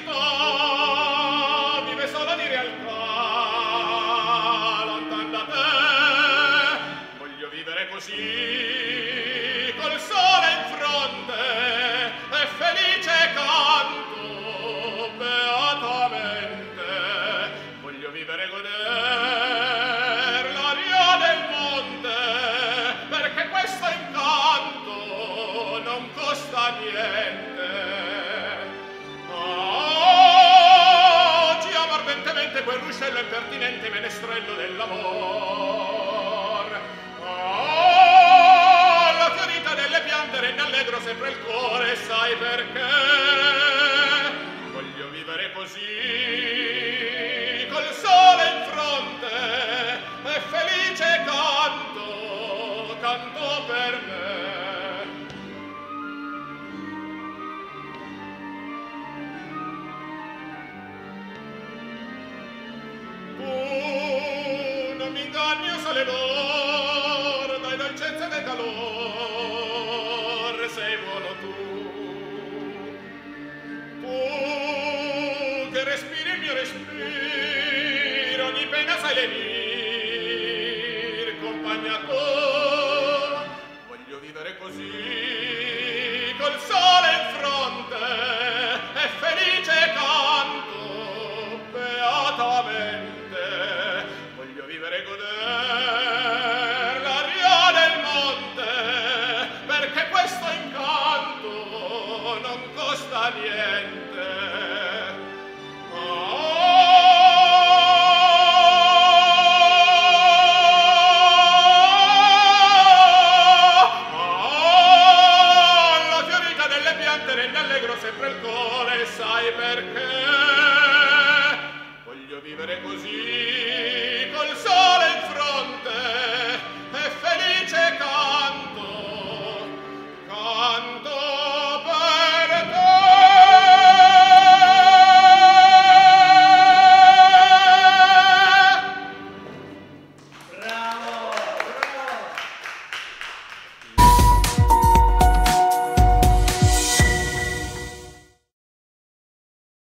felicità vive solo di realtà, lontana da te. Voglio vivere così, col sole in fronte, e felice canto beatamente. Voglio vivere goder l'aria del monte, perché questo incanto non costa niente. Quel ruscello impertinente menestrello dell'amor, oh, la fiorita delle piante rende allegro sempre il cuore, sai perché? Voglio vivere così, col sole in fronte, e felice canto, canto per me. Soledor, dai dolcezza del calor sei buono tu che respiri il mio respiro, ogni pena sai lenir, compagna tua. Voglio vivere così, col sole in fronte, e felice canto beatamente. Niente.